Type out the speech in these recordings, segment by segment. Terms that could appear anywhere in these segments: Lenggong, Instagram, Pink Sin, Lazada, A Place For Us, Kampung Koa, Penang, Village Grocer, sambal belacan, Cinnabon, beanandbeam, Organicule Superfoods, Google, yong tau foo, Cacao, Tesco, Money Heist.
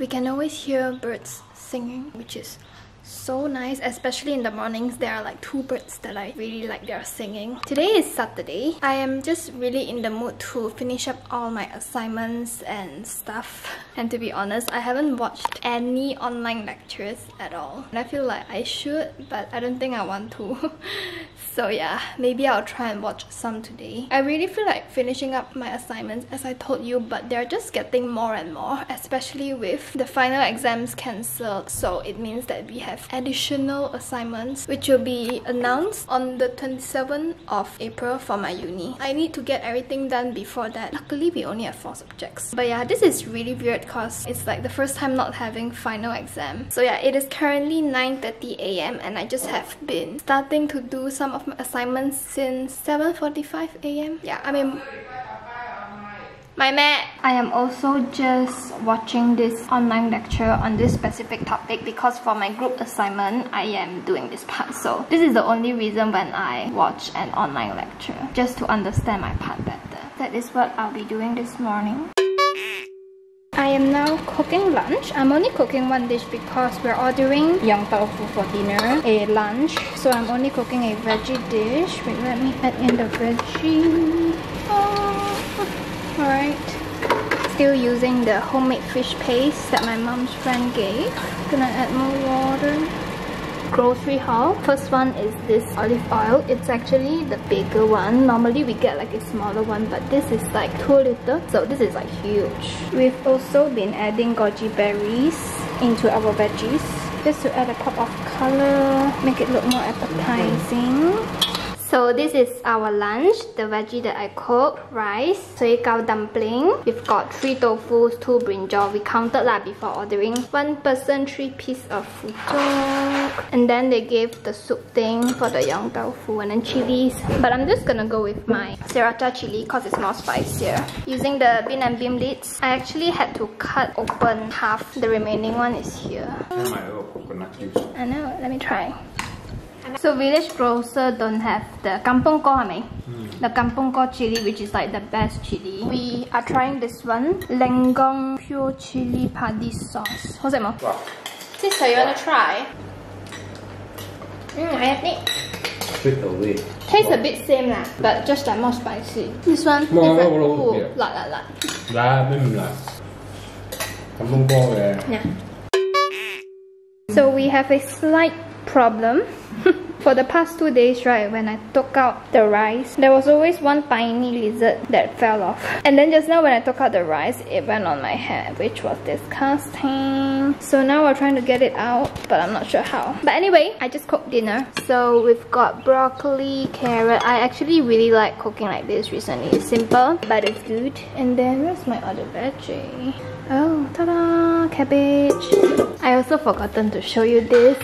We can always hear birds singing, which is so nice, especially in the mornings. There are like two birds that I really like their singing. Today is Saturday. I am just really in the mood to finish up all my assignments and stuff. And to be honest, I haven't watched any online lectures at all. And I feel like I should, but I don't think I want to. So yeah, maybe I'll try and watch some today. I really feel like finishing up my assignments, as I told you, but they're just getting more and more, especially with the final exams cancelled. So it means that we have additional assignments, which will be announced on the 27th of April for my uni. I need to get everything done before that. Luckily, we only have 4 subjects. But yeah, this is really weird because it's like the first time not having final exam. So yeah, it is currently 9:30 a.m. and I just have been starting to do some of my assignments since 7:45 a.m. Yeah, I mean... my mat. I am also just watching this online lecture on this specific topic because for my group assignment, I am doing this part. So this is the only reason when I watch an online lecture, just to understand my part better. That is what I'll be doing this morning. I am now cooking lunch. I'm only cooking one dish because we're ordering yong tau foo for dinner, a lunch. So I'm only cooking a veggie dish. Wait, let me add in the veggie. Alright, still using the homemade fish paste that my mom's friend gave. Gonna add more water. Grocery haul. First one is this olive oil. It's actually the bigger one. Normally we get like a smaller one, but this is like 2 liters. So this is like huge. We've also been adding goji berries into our veggies, just to add a pop of color, make it look more appetizing. So this is our lunch, the veggie that I cooked, rice, soy cow dumpling. We've got 3 tofus, 2 brinjal. We counted lah before ordering. One person, 3 pieces of fuchok. And then they gave the soup thing for the yong tau foo and then chilies. But I'm just gonna go with my sriracha chili because it's more spicier. Using the bin and beam lids, I actually had to cut open half. The remaining one is here. I know, let me try. So Village Grocer don't have the Kampung Koa, the Kampung Koa chili, which is like the best chili. We are trying this one, Lenggong pure chili padi sauce. How's it, Mo? Wow. Sister, you wanna try? I have it. Straight away. Tastes a bit same lah, but just like more spicy. This one different. Ooh, lot. Kampung Koa. Yeah. So we have a slight problem. For the past 2 days, right, when I took out the rice, there was always one tiny lizard that fell off. And then just now when I took out the rice, it went on my hair, which was disgusting. So now we're trying to get it out, but I'm not sure how. But anyway, I just cooked dinner. So we've got broccoli, carrot. I actually really like cooking like this recently. It's simple, but it's good. And then where's my other veggie? Oh, ta-da! Cabbage. I also forgotten to show you this.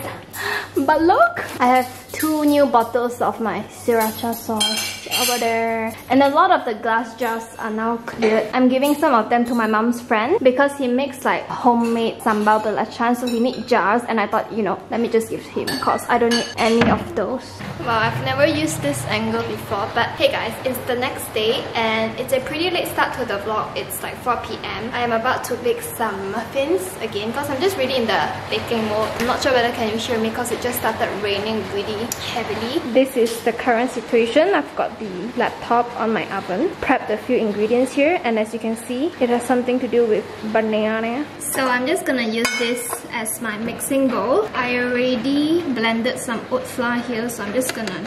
But look! I have 2 new bottles of my sriracha sauce over there. And a lot of the glass jars are now cleared. I'm giving some of them to my mom's friend because he makes like homemade sambal belacan. So he needs jars and I thought, you know, let me just give him because I don't need any of those. Wow, I've never used this angle before. But hey guys, it's the next day and it's a pretty late start to the vlog. It's like 4 p.m. I am about to bake some muffins again because I'm just really in the baking mode. I'm not sure whether can you hear me because it just started raining really heavily. This is the current situation. I've got the laptop on my oven, prepped a few ingredients here, and as you can see, it has something to do with banana. So I'm just gonna use this as my mixing bowl. I already blended some oat flour here, so I'm just gonna,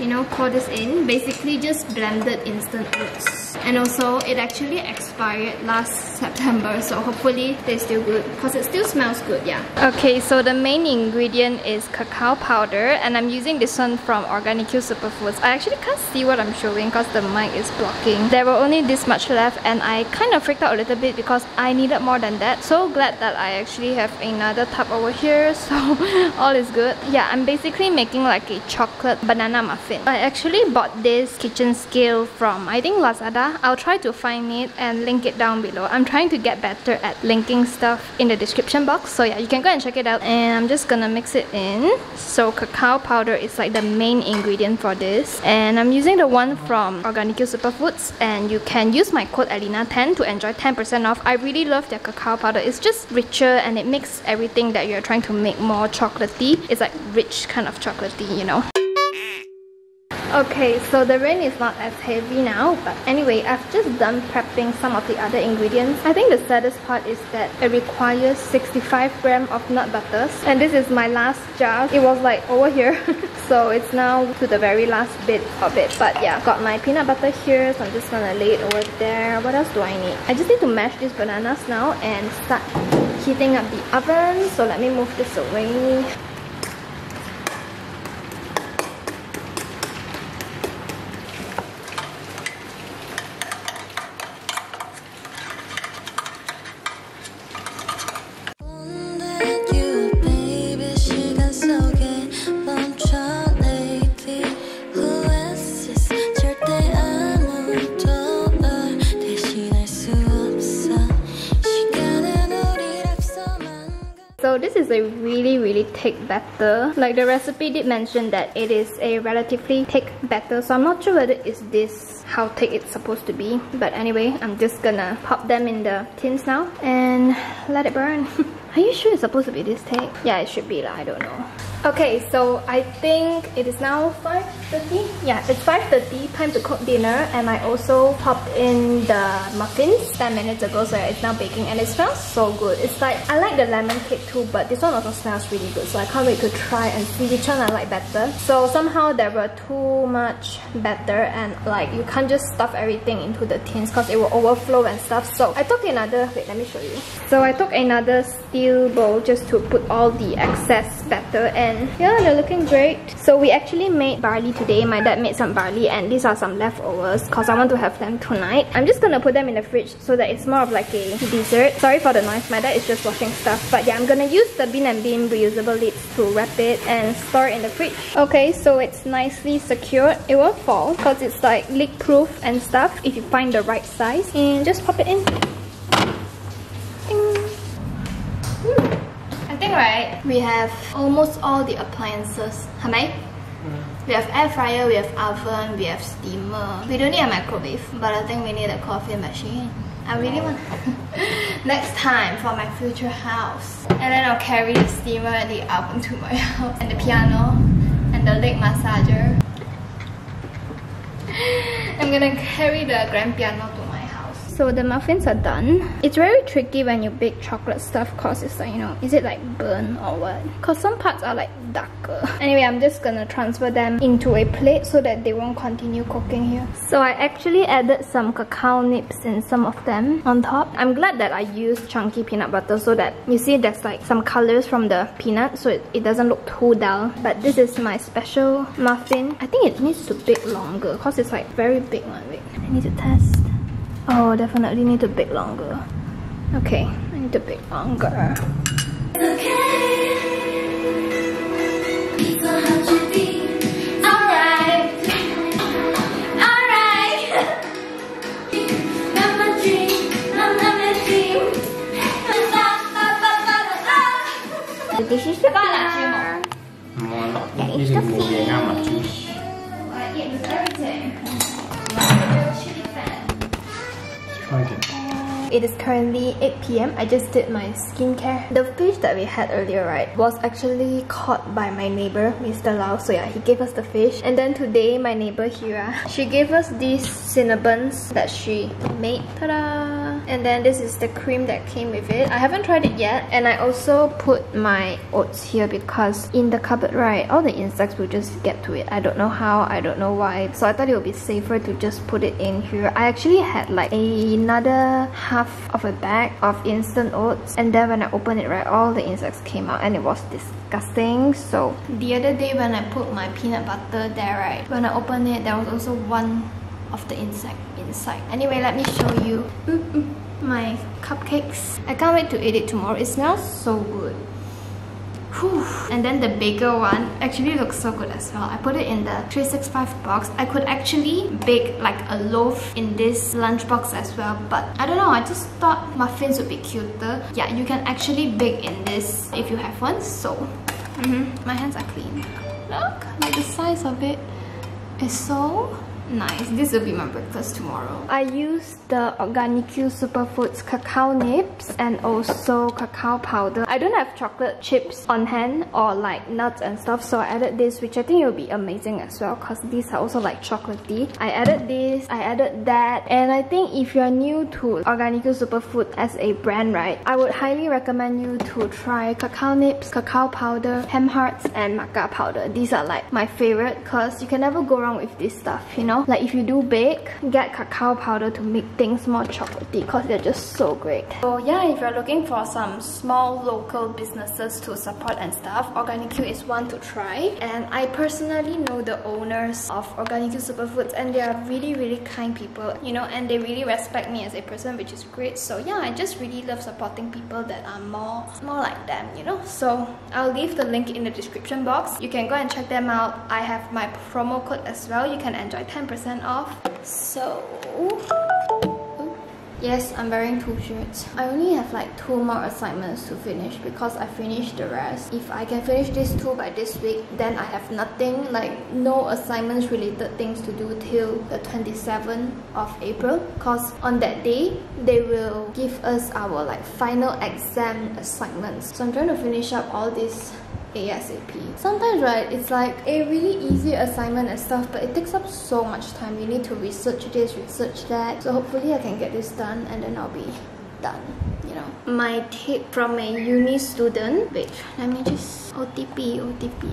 you know, pour this in. Basically just blended instant oats. And also it actually expired last September, so hopefully they're still good because it still smells good. Yeah. Okay, so the main ingredient is cacao powder and I'm using this one from Organicule Superfoods. I actually can't see what I'm showing because the mic is blocking. There were only this much left and I kind of freaked out a little bit because I needed more than that. So glad that I actually have another tub over here, so all is good. Yeah, I'm basically making like a chocolate banana muffin. Pink Sin. I actually bought this kitchen scale from, I think, Lazada. I'll try to find it and link it down below. I'm trying to get better at linking stuff in the description box, so yeah, you can go and check it out. And I'm just gonna mix it in. So cacao powder is like the main ingredient for this, and I'm using the one from Organicule Superfoods, and you can use my code Alina10 to enjoy 10% off. I really love their cacao powder. It's just richer and it makes everything that you're trying to make more chocolatey. It's like rich kind of chocolatey, you know. Okay, so the rain is not as heavy now, but anyway, I've just done prepping some of the other ingredients. I think the saddest part is that it requires 65 grams of nut butters, and this is my last jar. It was like over here. So it's now to the very last bit of it. But yeah, got my peanut butter here, so I'm just gonna lay it over there. What else do I need? I just need to mash these bananas now and start heating up the oven. So let me move this away. So this is a really thick batter. Like the recipe did mention that it is a relatively thick batter, so I'm not sure whether it's this how thick it's supposed to be. But anyway, I'm just gonna pop them in the tins now and let it burn. Are you sure it's supposed to be this thick? Yeah, it should be lah, I don't know. Okay, so I think it is now 5:30? Yeah, it's 5:30, time to cook dinner, and I also popped in the muffins 10 minutes ago, so it's now baking and it smells so good. It's like, I like the lemon cake too, but this one also smells really good, so I can't wait to try and see which one I like better. So somehow there were too much batter, and like you can't just stuff everything into the tins because it will overflow and stuff. So I took another, wait, let me show you. So I took another steel bowl just to put all the excess batter, and yeah, they're looking great. So we actually made barley today. My dad made some barley, and these are some leftovers because I want to have them tonight. I'm just gonna put them in the fridge so that it's more of like a dessert. Sorry for the noise, my dad is just washing stuff. But yeah, I'm gonna use the Bin and Bean reusable lids to wrap it and store it in the fridge. Okay, so it's nicely secured. It won't fall because it's like leak proof and stuff if you find the right size, and just pop it in. Right, we have almost all the appliances, right? We have air fryer, we have oven, we have steamer. We don't need a microwave, but I think we need a coffee machine. I really want next time for my future house. And then I'll carry the steamer and the oven to my house, and the piano and the leg massager. I'm gonna carry the grand piano to my house. So the muffins are done. It's very tricky when you bake chocolate stuff because it's like, you know, is it like burnt or what? Because some parts are like darker. Anyway, I'm just gonna transfer them into a plate so that they won't continue cooking here. So I actually added some cacao nibs in some of them on top. I'm glad that I used chunky peanut butter so that you see there's like some colors from the peanut, so it doesn't look too dull. But this is my special muffin. I think it needs to bake longer because it's like very big one. Wait, I need to test. Oh, definitely need to bake longer. Okay, I need to bake longer. Alright! The dish is the dinner. That is the fish. I eat with everything. It is currently 8 PM. I just did my skincare. The fish that we had earlier, right, was actually caught by my neighbor, Mr. Lau. So yeah, he gave us the fish. And then today, my neighbor Hira, she gave us these cinnabons that she made. Ta-da! And then this is the cream that came with it. I haven't tried it yet. And I also put my oats here because in the cupboard, right, all the insects will just get to it. I don't know how, I don't know why. So I thought it would be safer to just put it in here. I actually had like another half of a bag of instant oats, and then when I opened it, right, all the insects came out and it was disgusting. So the other day when I put my peanut butter there, right, when I opened it, there was also one of the insect inside. Anyway, let me show you my cupcakes. I can't wait to eat it tomorrow. It smells so good. Whew. And then the bigger one actually looks so good as well. I put it in the 365 box. I could actually bake like a loaf in this lunch box as well, but I don't know, I just thought muffins would be cuter. Yeah, you can actually bake in this if you have one, so my hands are clean. Look, like the size of it is so nice. This will be my breakfast tomorrow. I used the Organicule Superfoods cacao nibs and also cacao powder. I don't have chocolate chips on hand or like nuts and stuff, so I added this, which I think will be amazing as well because these are also like chocolatey. I added this, I added that, and I think if you're new to Organicule Superfood as a brand, right, I would highly recommend you to try cacao nibs, cacao powder, hem hearts and maca powder. These are like my favorite because you can never go wrong with this stuff, you know? Like if you do bake, get cacao powder to make things more chocolatey because they're just so great. So yeah, if you're looking for some small local businesses to support and stuff, Organicule is one to try. And I personally know the owners of Organicule Superfoods and they are really, really kind people, you know, and they really respect me as a person, which is great. So yeah, I just really love supporting people that are more like them, you know. So I'll leave the link in the description box. You can go and check them out. I have my promo code as well. You can enjoy 10% off. So yes, I'm wearing two shirts. I only have like 2 more assignments to finish because I finished the rest. If I can finish these 2 by this week, then I have nothing, like no assignments related things to do till the 27th of April because on that day, they will give us our like final exam assignments. So I'm trying to finish up all these ASAP. Sometimes, right, it's like a really easy assignment and stuff, but it takes up so much time. You need to research this, research that. So hopefully I can get this done and then I'll be done, you know. My tip from a uni student. Wait, let me just OTP.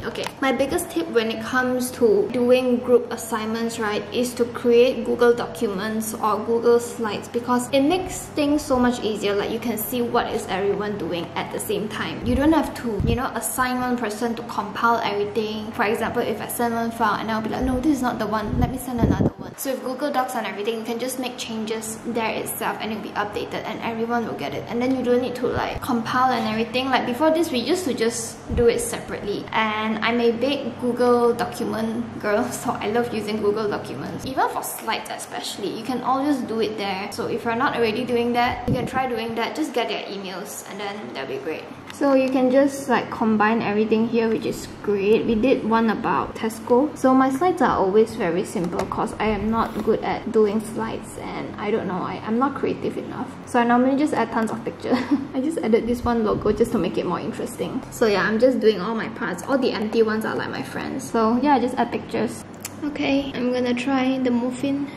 Okay, my biggest tip when it comes to doing group assignments, right, is to create Google documents or Google slides because it makes things so much easier. Like you can see what is everyone doing at the same time. You don't have to, you know, assign one person to compile everything. For example, if I send one file and I'll be like, no, this is not the one, let me send another one. So with Google Docs and everything, you can just make changes there itself and it'll be updated and everyone will get it. And then you don't need to like compile and everything. Like before this, we used to just do it separately. And I'm a big Google document girl, so I love using Google documents. Even for slides especially, you can always do it there. So if you're not already doing that, you can try doing that. Just get their emails and then that'll be great. So you can just like combine everything here, which is great. We did one about Tesco. So my slides are always very simple because I am not good at doing slides and I don't know, I'm not creative enough. So I normally just add tons of pictures. I just added this one logo just to make it more interesting. So yeah, I'm just doing all my parts. All the empty ones are like my friends. So yeah, I just add pictures. Okay, I'm gonna try the muffin.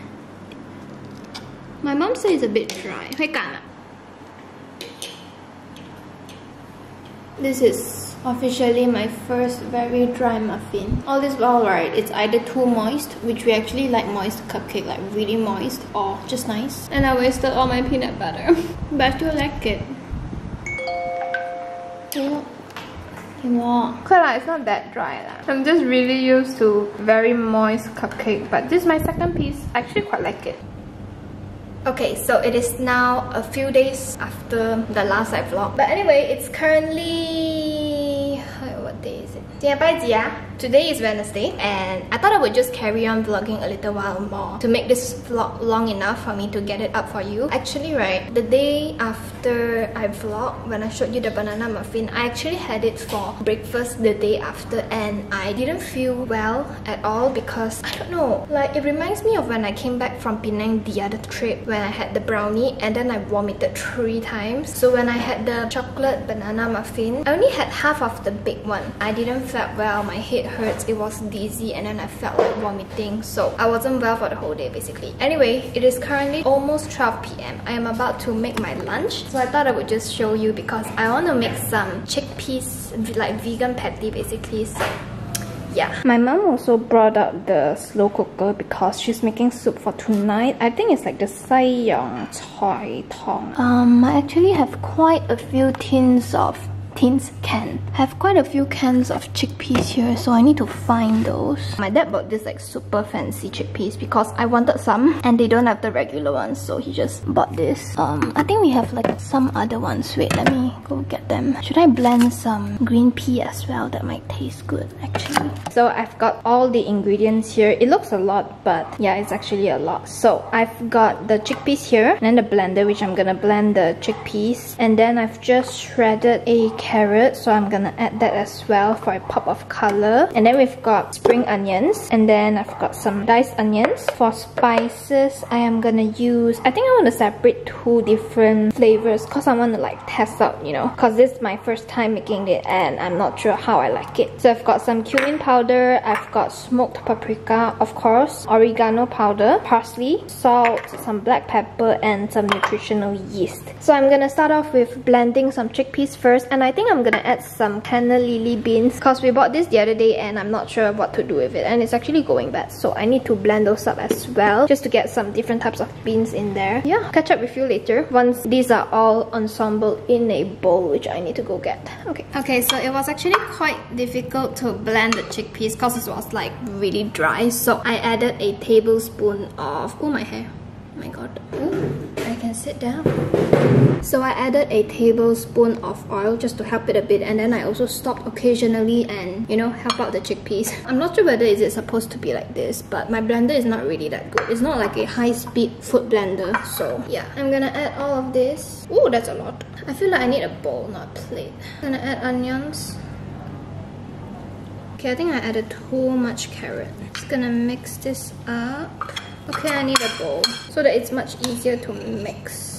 My mom says it's a bit dry. This is officially my first very dry muffin. All this while, right, it's either too moist, which we actually like moist cupcake, like really moist, or just nice. And I wasted all my peanut butter, but I still like it. It's not that dry. I'm just really used to very moist cupcake, but this is my second piece. I actually quite like it. Okay, so it is now a few days after the last I vlogged. But anyway, it's currently... what day is it? Today is Wednesday and I thought I would just carry on vlogging a little while more to make this vlog long enough for me to get it up for you. Actually, right, the day after I vlogged, when I showed you the banana muffin, I actually had it for breakfast the day after and I didn't feel well at all because, I don't know, like it reminds me of when I came back from Penang the other trip when I had the brownie and then I vomited 3 times. So when I had the chocolate banana muffin, I only had half of the big one. I didn't feel well, my head hurts, it was dizzy and then I felt like vomiting, so I wasn't well for the whole day basically. Anyway, it is currently almost 12 p.m. I am about to make my lunch, so I thought I would just show you because I want to make some chickpeas, like vegan patty basically, so yeah. My mom also brought out the slow cooker because she's making soup for tonight. I think it's like the sai yong choy tong. I actually have quite a few tins of tins can. I have quite a few cans of chickpeas here, so I need to find those. My dad bought this like super fancy chickpeas because I wanted some and they don't have the regular ones, so he just bought this. I think we have like some other ones. Wait, let me go get them. Should I blend some green pea as well? That might taste good actually. So I've got all the ingredients here. It looks a lot, but yeah, it's actually a lot. So I've got the chickpeas here and then the blender, which I'm gonna blend the chickpeas, and then I've just shredded a carrot, so I'm gonna add that as well for a pop of color. And then we've got spring onions, and then I've got some diced onions. For spices, I am gonna use, I think I want to separate two different flavors because I want to like test out, you know, because this is my first time making it and I'm not sure how I like it. So I've got some cumin powder, I've got smoked paprika, of course, oregano powder, parsley, salt, some black pepper, and some nutritional yeast. So I'm gonna start off with blending some chickpeas first, and I think I'm gonna add some canna lily beans because we bought this the other day and I'm not sure what to do with it, and it's actually going bad, so I need to blend those up as well just to get some different types of beans in there. Yeah, catch up with you later once these are all ensembled in a bowl, which I need to go get. Okay, so it was actually quite difficult to blend the chickpeas because it was like really dry, so I added a tablespoon of, oh my hair, oh my god, ooh, I can sit down. So I added a tablespoon of oil just to help it a bit, and then I also stopped occasionally and, you know, help out the chickpeas. I'm not sure whether it's supposed to be like this, but my blender is not really that good. It's not like a high-speed food blender, so yeah. I'm gonna add all of this. Ooh, that's a lot. I feel like I need a bowl, not plate. I'm gonna add onions. Okay, I think I added too much carrot. Just gonna mix this up. Okay, I need a bowl so that it's much easier to mix.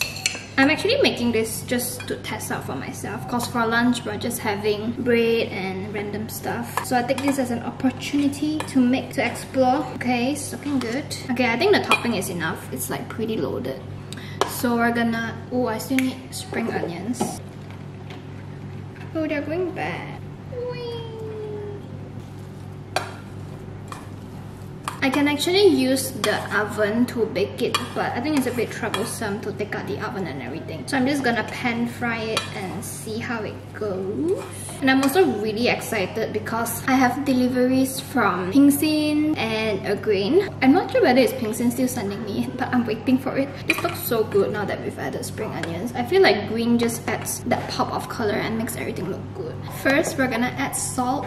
I'm actually making this just to test out for myself because for lunch we're just having bread and random stuff. So I take this as an opportunity to explore. Okay, it's looking good. Okay, I think the topping is enough. It's like pretty loaded. So we're gonna... Oh, I still need spring onions. Oh, they're going bad. I can actually use the oven to bake it, but I think it's a bit troublesome to take out the oven and everything. So I'm just gonna pan fry it and see how it goes. And I'm also really excited because I have deliveries from Pink Sin and a grain. I'm not sure whether it's Pink Sin still sending me, but I'm waiting for it. This looks so good now that we've added spring onions. I feel like green just adds that pop of color and makes everything look good. First, we're gonna add salt.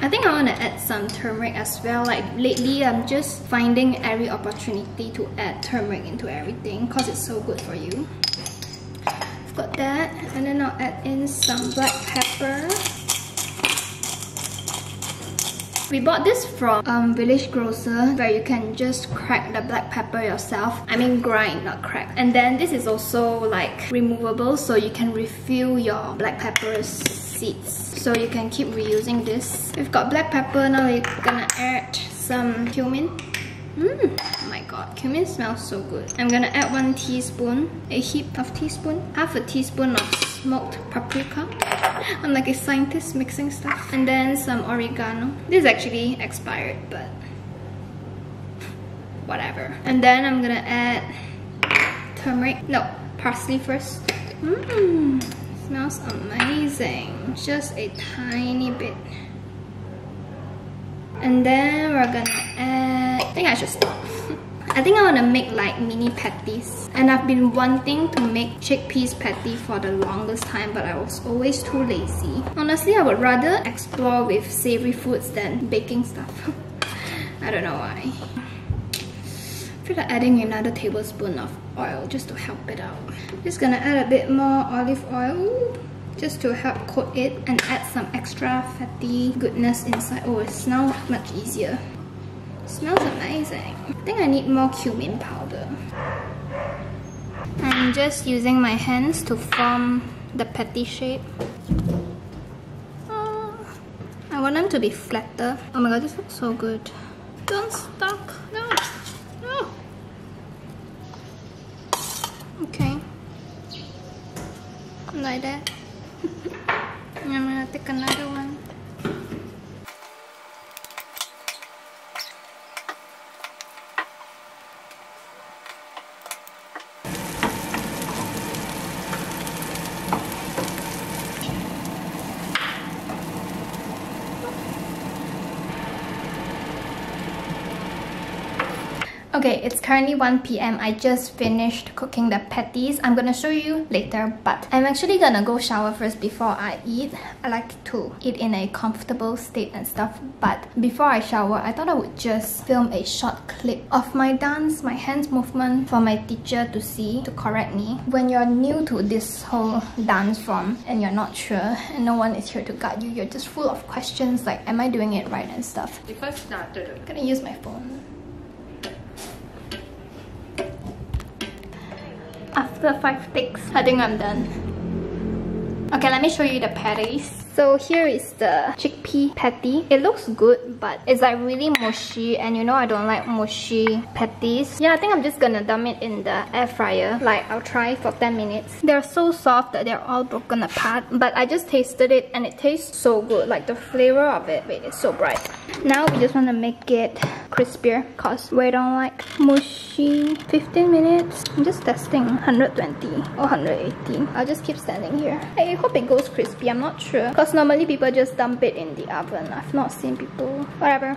I think I want to add some turmeric as well. Like lately I'm just finding every opportunity to add turmeric into everything because it's so good for you. I've got that, and then I'll add in some black pepper. We bought this from Village Grocer, where you can just crack the black pepper yourself. I mean grind, not crack. And then this is also like removable, so you can refill your black peppers seeds. So you can keep reusing this. We've got black pepper, now we're gonna add some cumin. Oh my god, cumin smells so good. I'm gonna add 1 teaspoon, a heap of teaspoon, half a teaspoon of smoked paprika. I'm like a scientist mixing stuff. And then some oregano. This is actually expired, but whatever. And then I'm gonna add turmeric. No, parsley first. Smells amazing. Just a tiny bit. And then we're gonna add... I think I should stop. I think I want to make like mini patties, and I've been wanting to make chickpeas patty for the longest time, but I was always too lazy. Honestly, I would rather explore with savory foods than baking stuff. I don't know why. I feel like adding another tablespoon of oil just to help it out. Just gonna add a bit more olive oil just to help coat it, and add some extra fatty goodness inside. Oh, it's now much easier. Smells amazing. I think I need more cumin powder. I'm just using my hands to form the patty shape. I want them to be flatter. Oh my god, this looks so good. Don't stuck. No. No. Okay. Like that. And I'm gonna take another one. Okay, it's currently 1 p.m. I just finished cooking the patties. I'm gonna show you later, but I'm actually gonna go shower first before I eat. I like to eat in a comfortable state and stuff, but before I shower, I thought I would just film a short clip of my dance, my hands movement for my teacher to see, to correct me. When you're new to this whole dance form and you're not sure and no one is here to guide you, you're just full of questions like, am I doing it right and stuff. I'm gonna use my phone. After 5 takes, I think I'm done. Okay, let me show you the patties. So here is the chickpea patty. It looks good, but it's like really mushy, and you know I don't like mushy patties. Yeah, I think I'm just gonna dump it in the air fryer. Like, I'll try for 10 minutes. They're so soft that they're all broken apart, but I just tasted it and it tastes so good. Like the flavor of it, wait, it's so bright. Now we just want to make it crispier because we don't like mushy. 15 minutes. I'm just testing 120 or 180. I'll just keep standing here. I hope it goes crispy. I'm not sure because normally people just dump it in the oven. I've not seen people. Whatever.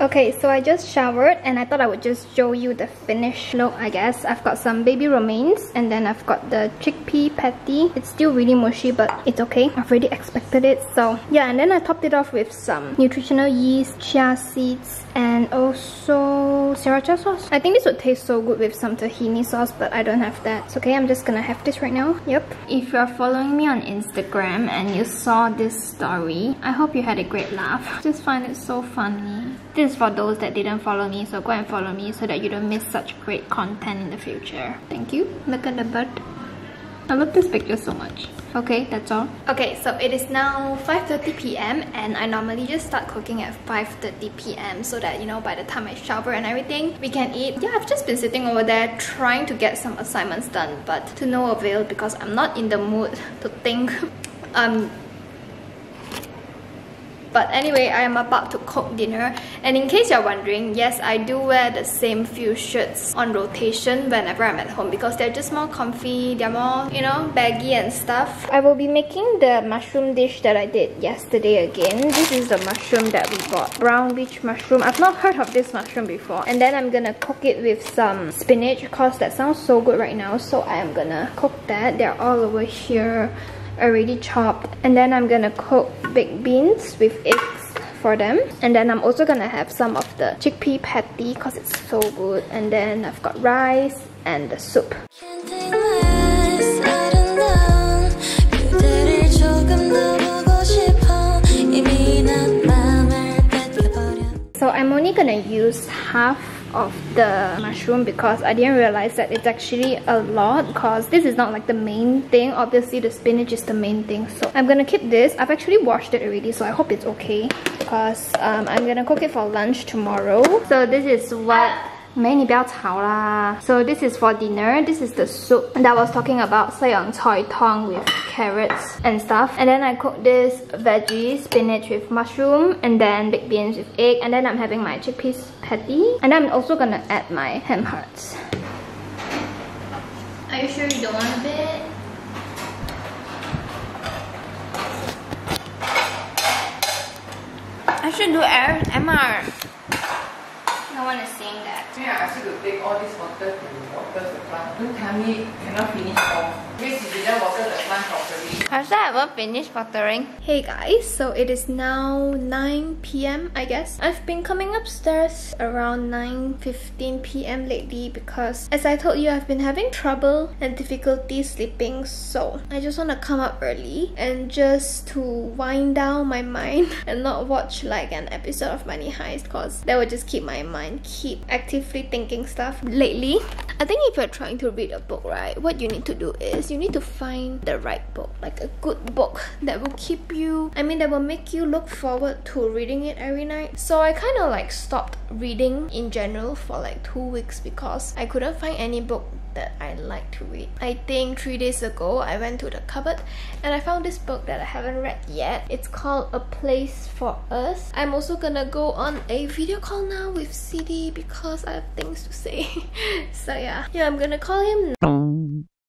Okay, so I just showered and I thought I would just show you the finished look, I guess. I've got some baby romaines and then I've got the chickpea patty. It's still really mushy, but it's okay. I've already expected it, so yeah. And then I topped it off with some nutritional yeast, chia seeds, and also sriracha sauce. I think this would taste so good with some tahini sauce, but I don't have that. It's okay, I'm just gonna have this right now. Yep. If you're following me on Instagram and you saw this story, I hope you had a great laugh. I just find it so funny. This is for those that didn't follow me, so go and follow me so that you don't miss such great content in the future. Thank you. Look at the bird. I love this picture so much. Okay, that's all. Okay, so it is now 5:30 p.m. and I normally just start cooking at 5:30 p.m. so that, you know, by the time I shower and everything, we can eat. Yeah, I've just been sitting over there trying to get some assignments done, but to no avail because I'm not in the mood to think. But anyway, I am about to cook dinner, and in case you're wondering, yes, I do wear the same few shirts on rotation whenever I'm at home because they're just more comfy, they're more, you know, baggy and stuff. I will be making the mushroom dish that I did yesterday again. This is the mushroom that we bought, brown beach mushroom. I've not heard of this mushroom before. And then I'm gonna cook it with some spinach because that sounds so good right now, so I am gonna cook that. They're all over here, already chopped. And then I'm gonna cook baked beans with eggs for them, and then I'm also gonna have some of the chickpea patty because it's so good. And then I've got rice and the soup. So I'm only gonna use half of the mushroom because I didn't realize that it's actually a lot because this is not like the main thing. Obviously the spinach is the main thing, so I'm gonna keep this. I've actually washed it already, so I hope it's okay because I'm gonna cook it for lunch tomorrow. So this is what so this is for dinner. This is the soup that I was talking about, sayang choy tong with carrots and stuff. And then I cooked this veggie, spinach with mushroom, and then baked beans with egg. And then I'm having my chickpeas patty. And I'm also gonna add my ham hearts. Are you sure you don't want a bit? I should do MR. No one is saying that. May I ask you to take all this water to water the plant? Don't tell me cannot finish all. Because you didn't water the plant properly. Has I ever finished watering? Hey guys, so it is now 9 p.m. I guess. I've been coming upstairs around 9:15 p.m. lately because, as I told you, I've been having trouble and difficulty sleeping. So I just want to come up early and just to wind down my mind and not watch like an episode of Money Heist because that would just keep my mind keep actively thinking stuff. Lately, I think if you're trying to read a book, right, what you need to do is you need to find the right book, like a good book that will keep you, I mean that will make you look forward to reading it every night. So I kind of like stopped reading in general for like 2 weeks because I couldn't find any book that I like to read. I think 3 days ago I went to the cupboard and I found this book that I haven't read yet. It's called A Place For Us. I'm also gonna go on a video call now with CD because I have things to say. So yeah, I'm gonna call him now.